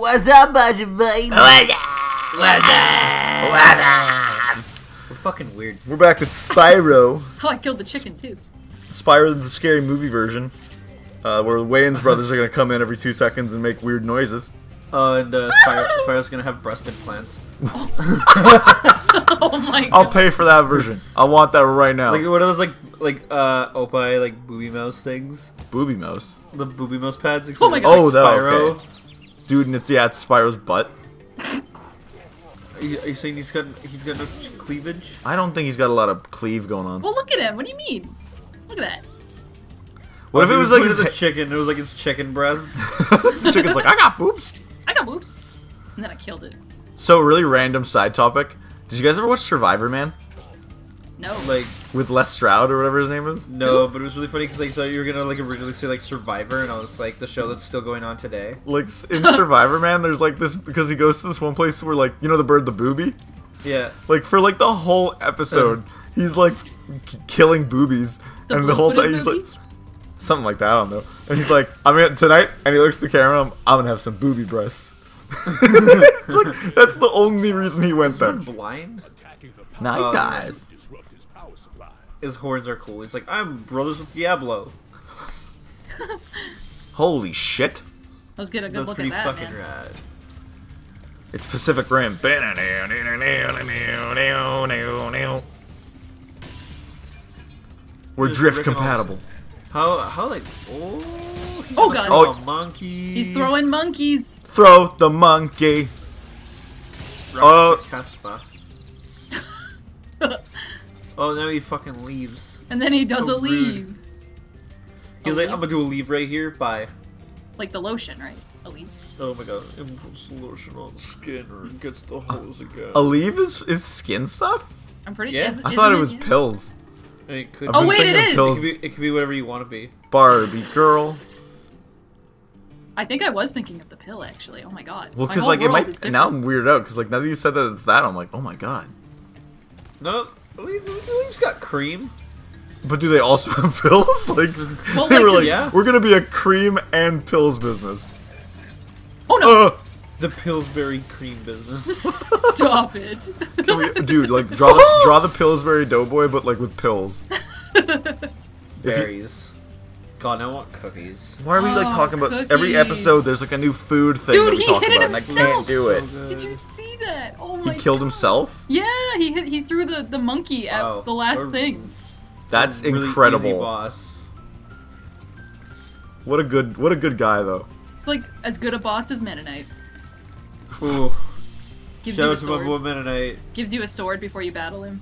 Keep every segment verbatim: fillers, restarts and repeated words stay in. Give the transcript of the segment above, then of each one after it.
What's up, buddy? What's up? What's up? What's up? We're fucking weird. We're back with Spyro. Oh, I killed the chicken too. Spyro, the Scary Movie version, uh, where the Wayne's brothers are gonna come in every two seconds and make weird noises. Uh, and uh, Spyro, Spyro's gonna have breast implants. Oh. Oh my god! I'll pay for that version. I want that right now. Like one of those like like uh Opie like booby mouse things. Booby mouse. The booby mouse pads. Oh my god! Oh, like Spyro. Okay. Dude, and it's yeah, it's Spyro's butt. Are you, are you saying he's got he's got no cleavage? I don't think he's got a lot of cleave going on. Well, look at him. What do you mean? Look at that. What, what if it was, was like his a chicken? It was like his chicken breast. The chicken's like, I got boobs. I got boobs. And then I killed it. So, really random side topic. Did you guys ever watch Survivor Man? No. Like with Les Stroud or whatever his name is. No, but it was really funny because I like, thought you were gonna like originally say like Survivor, and I was like the show that's still going on today. Like in Survivor Man, there's like this because he goes to this one place where like you know the bird the booby. Yeah. Like for like the whole episode, he's like killing boobies. The and the whole time he's movie? Like, something like that, I don't know. And he's like, I'm in tonight, and he looks at the camera, I'm, I'm gonna have some booby breasts. Like, that's the only reason he went there. Is he blind? Nice um, guys. His horns are cool. He's like, I'm brothers with Diablo. Holy shit. Let's get a good that's look at that, fucking man. Rad. It's Pacific Rim. We're drift compatible. How, how like, oh, oh god. Oh, monkey. He's throwing monkeys. Throw the monkey. Oh. Oh, now he fucking leaves. And then he does so a leave. Rude. He's a like, leave? I'm gonna do a leave right here. Bye. Like the lotion, right? A leave. Oh my god. It puts lotion on skin or it gets the hose again. A leave is, is skin stuff? I'm pretty yeah. Is, I thought it was it, pills. It could oh wait, it is! It could, be, it could be whatever you want to be. Barbie girl. I think I was thinking of the pill, actually. Oh my god. Well, because like it might. Now I'm weirded out because like now that you said that it's that, I'm like, oh my god. No, he's got cream. But do they also have pills? Like well, they like, were like, yeah. We're gonna be a cream and pills business. Oh no. Uh, The Pillsbury cream business. Stop it, can we, dude! Like draw the, draw the Pillsbury Doughboy, but like with pills. Berries. God, I want cookies. Why are we like talking about cookies. Every episode? There's like a new food thing. Dude, that we he talk hit about, and I can't do it. So did you see that? Oh my! He killed God. Himself. Yeah, he hit. He threw the the monkey at wow. the last We're, thing. That's really incredible, easy boss. What a good what a good guy though. It's like as good a boss as Meta Knight. Ooh. Gives Shout you out to sword. My boy Meta Knight. Gives you a sword before you battle him.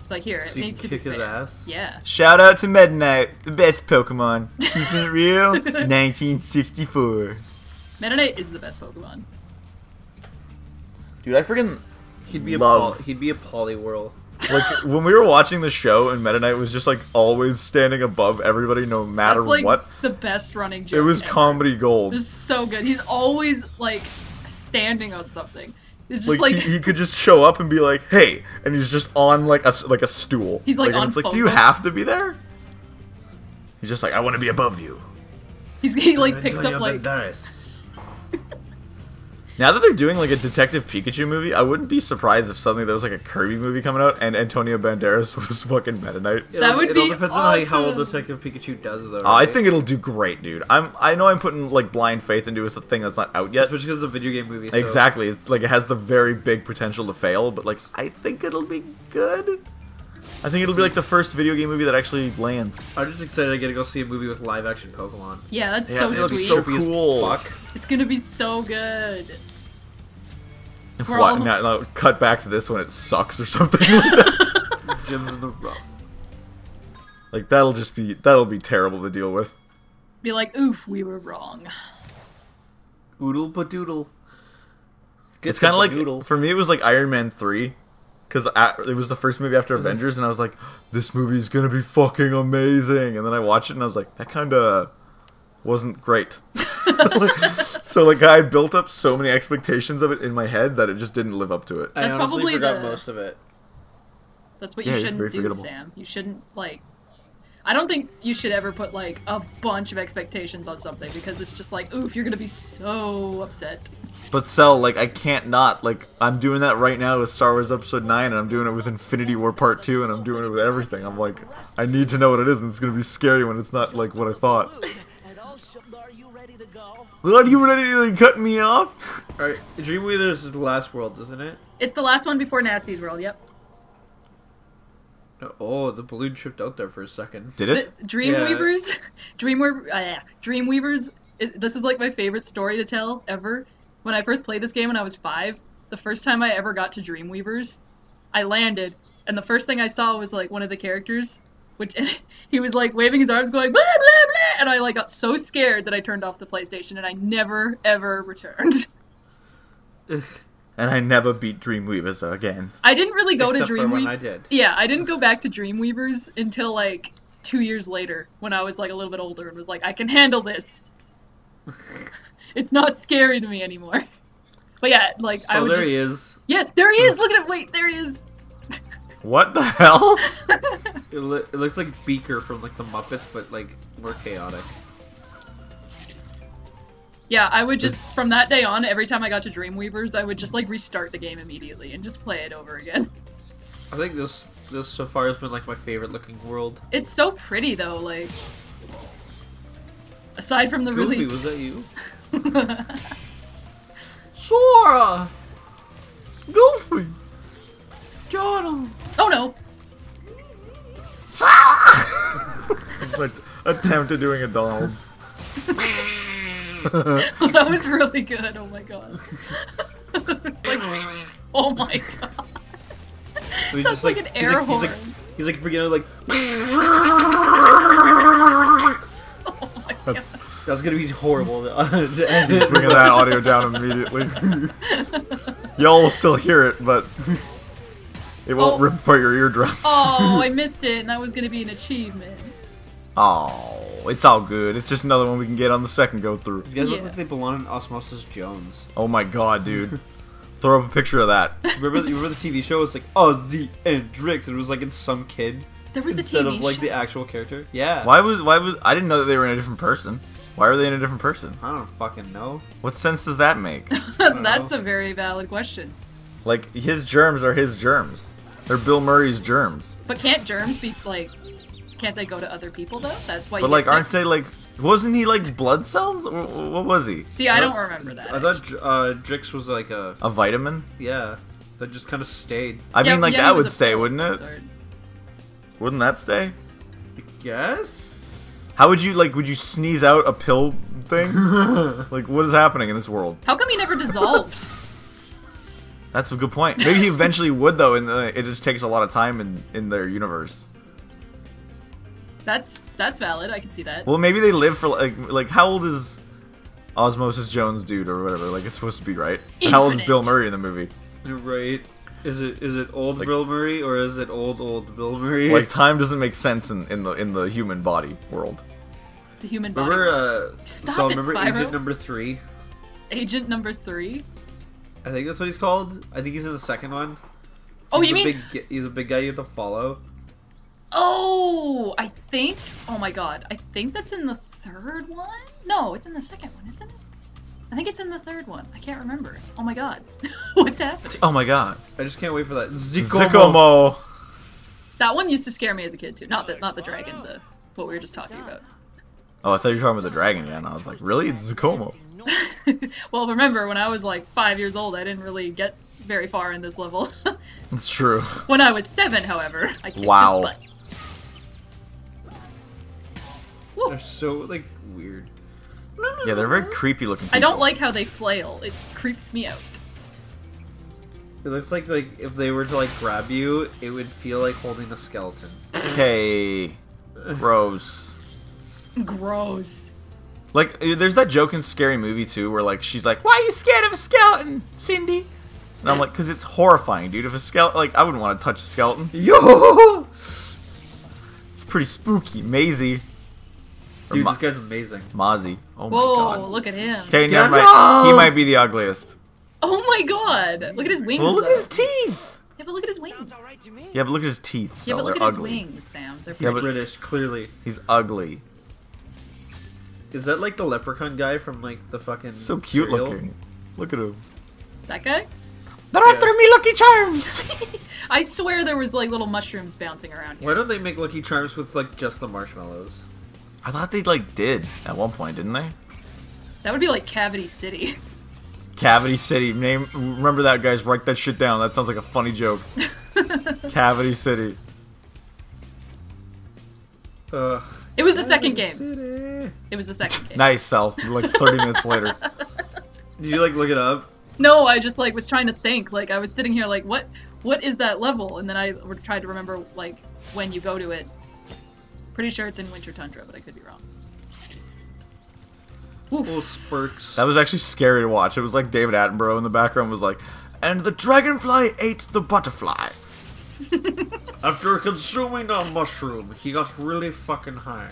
It's like, here, so it needs to kick his ass. Yeah. Shout out to Meta Knight, the best Pokemon. Keeping it real, nineteen sixty-four. Meta Knight is the best Pokemon. Dude, I freaking he'd be love. A he'd be a poliwhirl. Like when we were watching the show and Meta Knight was just like always standing above everybody no matter That's, like, what. The best running joke. It was ever. Comedy gold. It was so good. He's always like standing on something. It's just like, like... He, he could just show up and be like, "Hey," and he's just on like a like a stool. He's like, like on. And it's like, focus. Do you have to be there? He's just like, I want to be above you. He's he like picks Antonio up like. Now that they're doing like a Detective Pikachu movie, I wouldn't be surprised if suddenly there was like a Kirby movie coming out and Antonio Banderas was fucking Meta Knight. That it'll, would it'll be It all depends awesome. On how well Detective Pikachu does though, right? uh, I think it'll do great, dude. I'm, I know I'm putting like blind faith into a thing that's not out yet. Especially because it's a video game movie. So. Exactly. Like it has the very big potential to fail, but like I think it'll be good. I think it'll be like the first video game movie that actually lands. I'm just excited to get to go see a movie with live action Pokemon. Yeah, that's yeah, so it sweet. It's so cool. Fuck. It's gonna be so good. If We're what? All... Now, now, cut back to this when it sucks or something like that. Gyms in the rough. Like that'll just be that'll be terrible to deal with. Be like, oof, we were wrong. Oodle but doodle. Get it's kind of like doodle. For me, it was like Iron Man three. Because it was the first movie after Avengers, and I was like, this movie's gonna be fucking amazing. And then I watched it, and I was like, that kinda wasn't great. So, like, I built up so many expectations of it in my head that it just didn't live up to it. That's I honestly probably forgot the... most of it. That's what you yeah, shouldn't do, forgettable. Sam. You shouldn't, like... I don't think you should ever put like a bunch of expectations on something, because it's just like, oof, you're gonna be so upset. But Cel, like, I can't not, like, I'm doing that right now with Star Wars Episode Nine, and I'm doing it with Infinity War Part Two, and I'm doing it with everything. I'm like, I need to know what it is, and it's gonna be scary when it's not like what I thought. Are you ready to go? Are you ready to like, cut me off? All right, Dreamweavers is the last world, isn't it? It's the last one before Nasty's world. Yep. Oh, the balloon tripped out there for a second. Did it? The Dreamweavers, yeah. Dreamweaver, uh, yeah. Dreamweavers. It, this is like my favorite story to tell ever. When I first played this game when I was five, the first time I ever got to Dreamweavers, I landed, and the first thing I saw was like one of the characters, which he was like waving his arms, going blah blah blah, and I like got so scared that I turned off the PlayStation and I never ever returned. And I never beat Dreamweavers again. I didn't really go Except to Dreamweavers. I did. Yeah, I didn't go back to Dreamweavers until like two years later when I was like a little bit older and was like, I can handle this. It's not scary to me anymore. But yeah, like I oh, would. Oh, there just... he is. Yeah, there he is. Look at him. Wait, there he is. What the hell? it, lo it looks like Beaker from like the Muppets, but like more chaotic. Yeah, I would just, from that day on, every time I got to Dreamweavers, I would just, like, restart the game immediately and just play it over again. I think this, this so far has been, like, my favorite-looking world. It's so pretty, though, like... Aside from the Goofy, release... was that you? Sora! Goofy! John! Oh, no! It's like, attempted doing a Donald. Oh, that was really good. Oh my god. It's like, oh my god. So he's just like, like an he's air like, horn. He's like, he's like freaking out, like. Oh my god. That, that's gonna be horrible. To end it. Bringing that audio down immediately. Y'all will still hear it, but it won't oh. rip apart your eardrums. Oh, I missed it, and that was gonna be an achievement. Oh. It's all good. It's just another one we can get on the second go through. These guys yeah. look like they belong in Osmosis Jones. Oh my god, dude. Throw up a picture of that. Remember the, remember the T V show? It's like Ozzy and Drix. And it was like it's some kid. There was instead a T V of like show? The actual character. Yeah. Why was why was I didn't know that they were in a different person. Why were they in a different person? I don't fucking know. What sense does that make? That's know. a very valid question. Like his germs are his germs. They're Bill Murray's germs. But can't germs be like? Can't they go to other people though? That's why. But you like, aren't they like? Wasn't he like blood cells? Or, what was he? See, I, I don't remember that. I actually. thought uh, Drix was like a a vitamin. Yeah, that just kind of stayed. I yeah, mean, like yeah, that would stay, wouldn't it? Sort. Wouldn't that stay? I guess. How would you like? Would you sneeze out a pill thing? Like, what is happening in this world? How come he never dissolved? That's a good point. Maybe he eventually would though, and it just takes a lot of time in in their universe. That's that's valid. I can see that. Well, maybe they live for like like how old is Osmosis Jones, dude, or whatever? Like it's supposed to be, right? Infinite. How old is Bill Murray in the movie? Right? Is it is it old like, Bill Murray or is it old old Bill Murray? Like time doesn't make sense in in the in the human body world. The human body. Remember, uh, Stop so it, remember Spyro? Agent Number Three. Agent Number Three. I think that's what he's called. I think he's in the second one. Oh, he's you mean big, he's a big guy you have to follow. Oh, I think. Oh my god, I think that's in the third one. No, it's in the second one, isn't it? I think it's in the third one. I can't remember. Oh my god, what's happening? Oh my god, I just can't wait for that. Zikomo. Zikomo. That one used to scare me as a kid too. Not the not the dragon, the what we were just talking about. Oh, I thought you were talking about the dragon again. I was like, really, it's Zikomo. Well, remember when I was like five years old, I didn't really get very far in this level. It's true. When I was seven, however, I kicked his butt. Wow. Woo. They're so, like, weird. Yeah, they're very creepy looking people. I don't like how they flail. It creeps me out. It looks like, like, if they were to, like, grab you, it would feel like holding a skeleton. Okay. Gross. Gross. Like, there's that joke in Scary Movie, too, where, like, she's like, why are you scared of a skeleton, Cindy? And I'm like, because it's horrifying, dude. If a skeleton, like, I wouldn't want to touch a skeleton. Yo! It's pretty spooky. Maisie. Dude, this guy's amazing. Mozzie. Oh my Whoa, god. Whoa, look at him. Okay, never mind. He might be the ugliest. Oh my god. Look at his wings. Well, look at his teeth. Yeah, but look at his wings. Sounds all right to me. Yeah, but look at his teeth. Yeah, but look at his wings, Sam. They're pretty. Yeah, but British, clearly. He's ugly. Is that like the leprechaun guy from like the fucking? So cute cereal? Looking. Look at him. That guy? They're yeah. after me, Lucky Charms. I swear there was like little mushrooms bouncing around here. Why don't they make Lucky Charms with like just the marshmallows? I thought they like did at one point, didn't they? That would be like Cavity City. Cavity City. Name. Remember that, guys. Write that shit down. That sounds like a funny joke. Cavity City. Uh, it was the second game. City. It was the second game. Nice, Cel. Like thirty minutes later. Did you like look it up? No, I just like was trying to think. Like I was sitting here like, what, what is that level? And then I tried to remember like when you go to it. Pretty sure it's in Winter Tundra, but I could be wrong. Little spurts. That was actually scary to watch. It was like David Attenborough in the background was like, and the dragonfly ate the butterfly. After consuming a mushroom, he got really fucking high.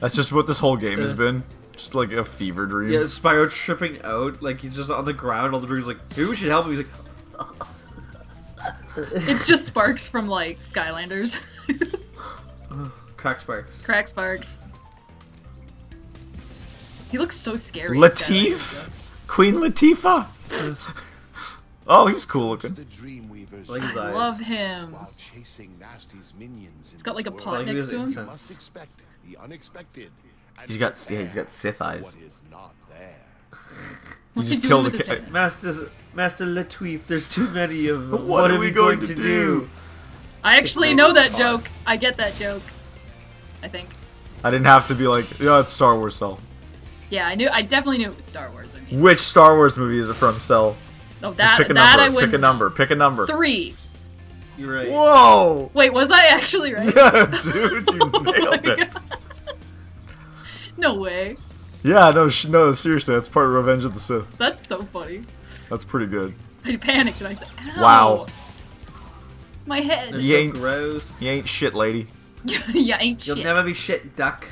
That's just what this whole game yeah. has been. Just like a fever dream. Yeah, Spyro tripping out. Like he's just on the ground. All the dreams like, dude, we should help him. He's like, it's just sparks from like Skylanders. Crack sparks. Crack sparks. He looks so scary. Latif? Queen Latifah? Oh, he's cool looking. Like his I eyes. Love him. While chasing Nasty's minions he's got like a pot world. Next to him. You must expect the unexpected. He's got, yeah, he's got Sith eyes. He just killed a cat. Master, Master Latif, there's too many of them. What, what are, are we going, going to do? do? I actually know that joke. I get that joke. I think. I didn't have to be like, yeah, it's Star Wars, Cel. Yeah, I knew. I definitely knew it was Star Wars. I mean. Which Star Wars movie is it from, Cel? Oh, that, pick a that number. I would. Pick a number. Pick a number. Three. You're right. Whoa. Wait, was I actually right? Yeah, dude, you oh nailed it. God. No way. Yeah, no, sh no, seriously, that's part of Revenge of the Sith. That's so funny. That's pretty good. I panicked and I said, ow. Wow. My head. You ain't gross. You ain't shit, lady. You ain't shit. You'll never be shit, duck.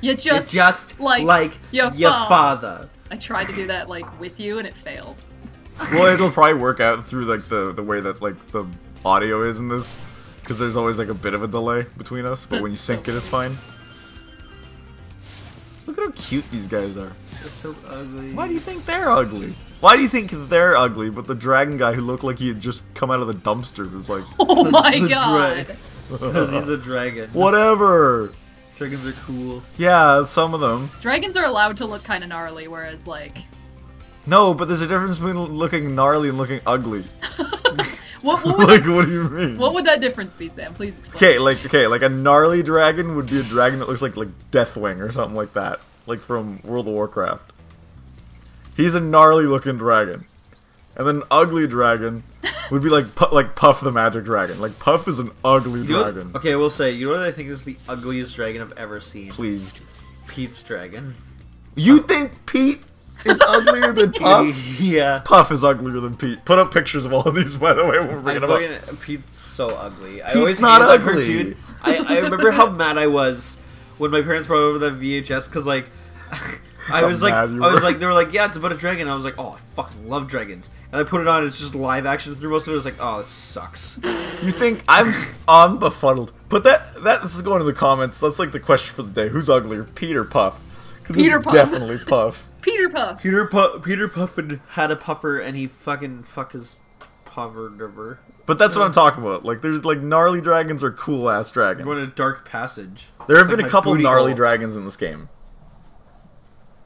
You're just, You're just like, like your, your father. father. I tried to do that like with you, and it failed. Well, it'll probably work out through like the the way that like the audio is in this, because there's always like a bit of a delay between us. But That's when you sync so it, it's fine. Look at how cute these guys are. They're so ugly. Why do you think they're ugly? Why do you think they're ugly? But the dragon guy who looked like he had just come out of the dumpster was like, oh my god, because he's a dragon. Whatever. Dragons are cool. Yeah, some of them. Dragons are allowed to look kind of gnarly, whereas like... No, but there's a difference between looking gnarly and looking ugly. what, what Like, that, what do you mean? What would that difference be, Sam? Please explain. Okay, like, okay, like a gnarly dragon would be a dragon that looks like, like Deathwing or something like that. Like from World of Warcraft. He's a gnarly looking dragon. And then an ugly dragon would be like Puff, like Puff the Magic Dragon. Like Puff is an ugly you dragon. Know, okay, we'll say, you know what I think is the ugliest dragon I've ever seen? Please. Pete's dragon. You oh. think Pete is uglier than Puff? Yeah. Puff is uglier than Pete. Put up pictures of all of these, by the way, when we're bringing them up. Pete's so ugly. Pete's I always not ugly. I, I remember how mad I was when my parents brought over the V H S because, like, I was like, I was like, they were like, yeah, it's about a dragon. And I was like, oh, I fucking love dragons. And I put it on. It's just live action through most of it. I was like, oh, this sucks. You think I'm, I'm befuddled. But that, that this is going to the comments. That's like the question for the day. Who's uglier, Pete or Puff? Peter Puff. Definitely Puff. Peter Puff. Peter Puff. Peter Puff had a puffer, and he fucking fucked his puffer. But that's what I'm talking about. Like, there's like gnarly dragons or cool ass dragons. Going to dark passage. There have been a couple gnarly dragons in this game.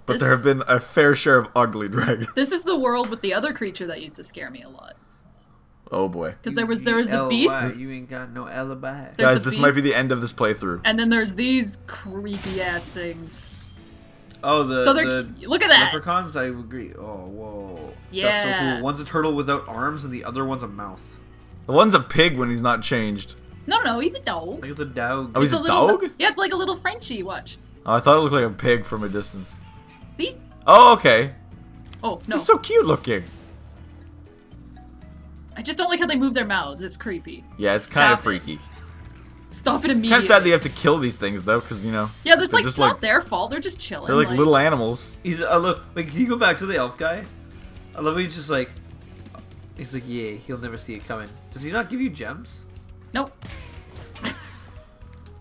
But this, there have been a fair share of ugly dragons. This is the world with the other creature that used to scare me a lot. Oh boy. Because there was there was the beast. You ain't got no alibi. Guys, this might be the end of this playthrough. And then there's these creepy ass things. Oh, the, so the look at that. Leprechauns, I agree. Oh, whoa. Yeah. That's so cool. One's a turtle without arms and the other one's a mouth. The one's a pig when he's not changed. No, no, he's a dog. Like it's a dog. Oh, he's a, a dog? Little, yeah, it's like a little Frenchie, watch. Oh, I thought it looked like a pig from a distance. See? Oh, okay. Oh, no. He's so cute looking. I just don't like how they move their mouths. It's creepy. Yeah, it's kind of freaky. Stop it immediately. Kind of sad that you have to kill these things, though, because, you know. Yeah, that's like, it's like, not their fault. They're just chilling. They're like, like little animals. He's, I love, like, can you go back to the elf guy? I love how he's just like, He's like, yeah, he'll never see it coming. Does he not give you gems? Nope.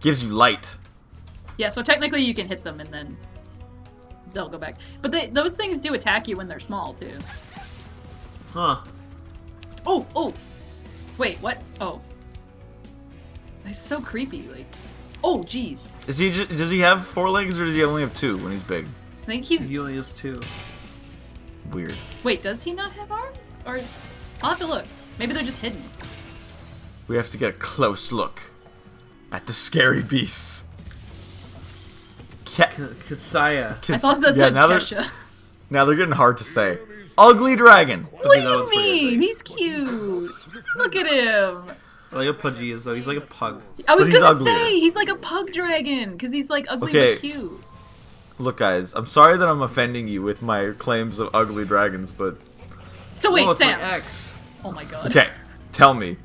Gives you light. Yeah, so technically you can hit them and then they'll go back. But they, those things do attack you when they're small, too. Huh. Oh, oh! Wait, what? Oh. He's so creepy, like... Oh, jeez. Is he just, does he have four legs, or does he only have two when he's big? I think he's... He only has two. Weird. Wait, does he not have arms? Or... I'll have to look. Maybe they're just hidden. We have to get a close look at the scary beasts. Ke Kasaya. Kas I thought that's yeah, now they're, now they're getting hard to say. Ugly dragon. What do you mean? He's cute. Look at him. I like a pudgy is though. He's like a pug. I was gonna uglier. say he's like a pug dragon because he's like ugly okay. but cute. Look, guys, I'm sorry that I'm offending you with my claims of ugly dragons, but so wait, oh, Sam. My ex. Oh my god. Okay, tell me.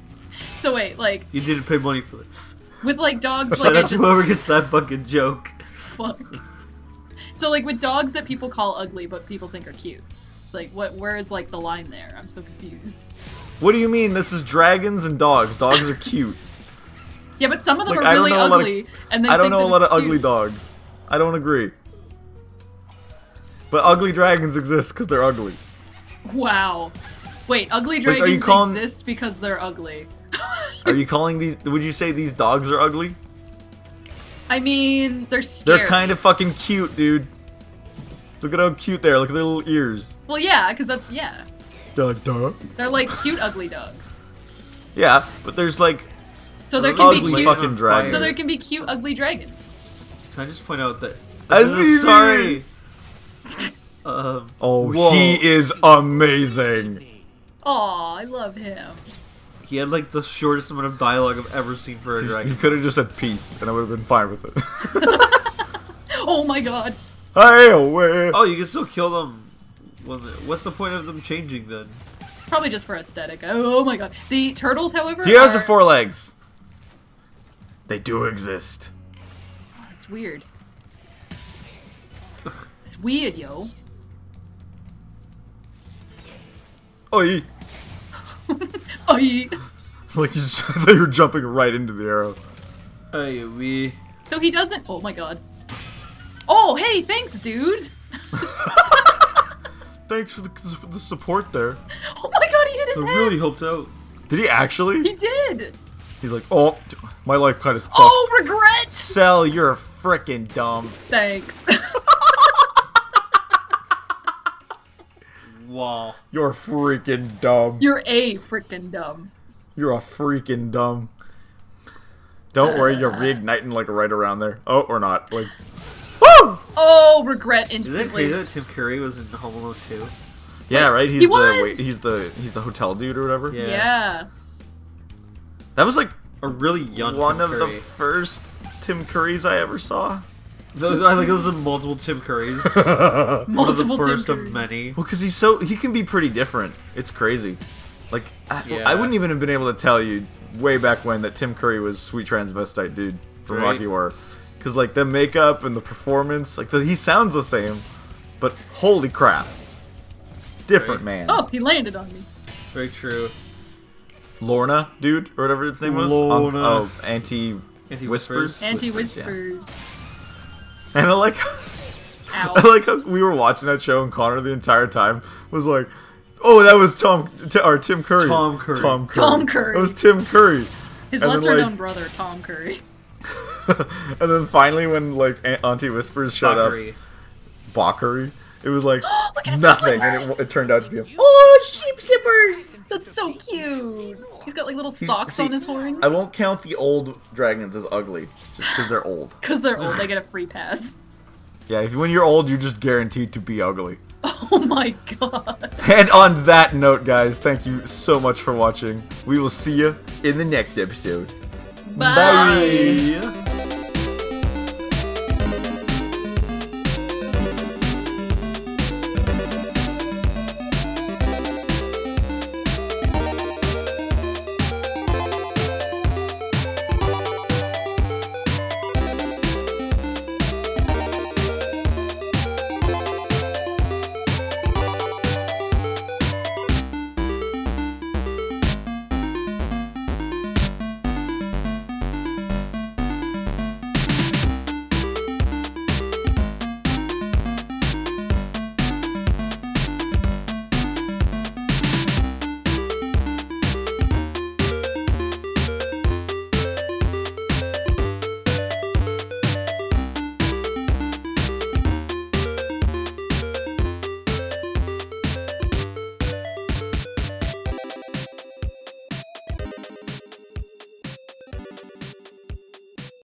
So wait, like you didn't pay money for this. With like dogs, like just... whoever gets that fucking joke. Fuck. So like with dogs that people call ugly but people think are cute. It's like what? Where is like the line there? I'm so confused. What do you mean? This is dragons and dogs. Dogs are cute. Yeah, but some of them like, are really ugly. Of, and I don't know a lot of cute. ugly dogs. I don't agree. But ugly dragons exist because they're ugly. Wow. Wait, ugly dragons like, are you calling, exist because they're ugly. Are you calling these... Would you say these dogs are ugly? I mean, they're scary. They're kind of fucking cute, dude. Look at how cute they are. Look at their little ears. Well, yeah, because that's... Yeah. Duh, duh. They're like cute ugly dogs. Yeah, but there's like so there can ugly be cute, fucking dragons. So there can be cute ugly dragons. Can I just point out that I'm sorry. um, oh, whoa. He is amazing. Aw, I love him. He had like the shortest amount of dialogue I've ever seen for a dragon. He could have just said peace, and I would have been fine with it. Oh my god. Hey, away. Oh, you can still kill them. Well, what's the point of them changing then? Probably just for aesthetic. Oh my god. The turtles, however, He has are... the four legs. They do exist. It's weird. It's weird, yo. Oi. Oi. Like you just thought you were jumping right into the arrow. Oi, we. So he doesn't. Oh my god. Oh, hey, thanks, dude. Thanks for the, the support there. Oh my god, he hit his I head! I really helped out. Did he actually? He did! He's like, oh, my life kind of fucked. Oh, regret! Cel, you're a frickin' dumb. Thanks. Wow. You're freaking dumb. You're a frickin' dumb. You're a freaking dumb. Don't worry, you're reigniting like right around there. Oh, or not. Like... Oh, regret instantly. Is it crazy that Tim Curry was in Home Alone two? Yeah, right. He's he was. the wait, he's the he's the hotel dude or whatever. Yeah. yeah. That was like a really young one Tim of Curry. the first Tim Currys I ever saw. Those I think those are multiple Tim Currys. multiple the first Tim of many. Well, because he's so he can be pretty different. It's crazy. Like I, yeah. I wouldn't even have been able to tell you way back when that Tim Curry was sweet transvestite dude from right. Rocky Horror. Because, like, the makeup and the performance, like, the, he sounds the same, but holy crap. Different right. man. Oh, he landed on me. Very true. Lorna, dude, or whatever its name was. Lorna. Um, oh, Anti-Whispers. Anti-Whispers. Anti-Whispers. Yeah. And I like, Ow. I like how we were watching that show, and Connor the entire time was like, oh, that was Tom, t or Tim Curry. Tom Curry. Tom Curry. Tom Curry. It was Tim Curry. His lesser-known like, brother, Tom Curry. And then finally, when like Auntie Whispers showed Bockery. up, Bockery, it was like nothing, and it, it turned out to be a oh sheep slippers. That's so cute. He's got like little socks see, on his horns. I won't count the old dragons as ugly, just because they're old. Because they're old, they get a free pass. Yeah, if when you're old, you're just guaranteed to be ugly. Oh my god. And on that note, guys, thank you so much for watching. We will see you in the next episode. Bye. Bye.